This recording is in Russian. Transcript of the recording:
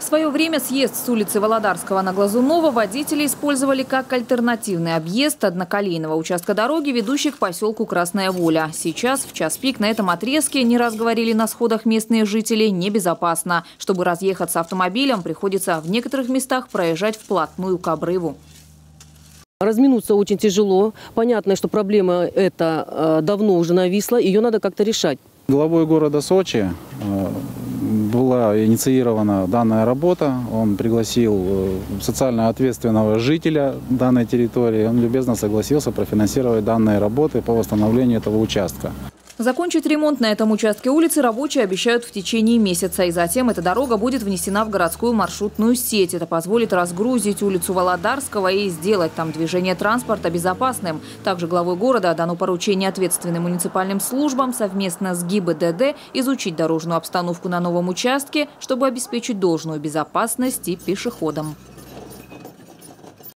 В свое время съезд с улицы Володарского на Глазунова водители использовали как альтернативный объезд одноколейного участка дороги, ведущий к поселку Красная Воля. Сейчас в час пик на этом отрезке, не раз говорили на сходах местные жители, небезопасно. Чтобы разъехаться автомобилем, приходится в некоторых местах проезжать вплотную к обрыву. Разминуться очень тяжело. Понятно, что проблема эта давно уже нависла, ее надо как-то решать. Главой города Сочи была инициирована данная работа. Он пригласил социально ответственного жителя данной территории. Он любезно согласился профинансировать данные работы по восстановлению этого участка. Закончить ремонт на этом участке улицы рабочие обещают в течение месяца. И затем эта дорога будет внесена в городскую маршрутную сеть. Это позволит разгрузить улицу Володарского и сделать там движение транспорта безопасным. Также главой города дано поручение ответственным муниципальным службам совместно с ГИБДД изучить дорожную обстановку на новом участке, чтобы обеспечить должную безопасность и пешеходам.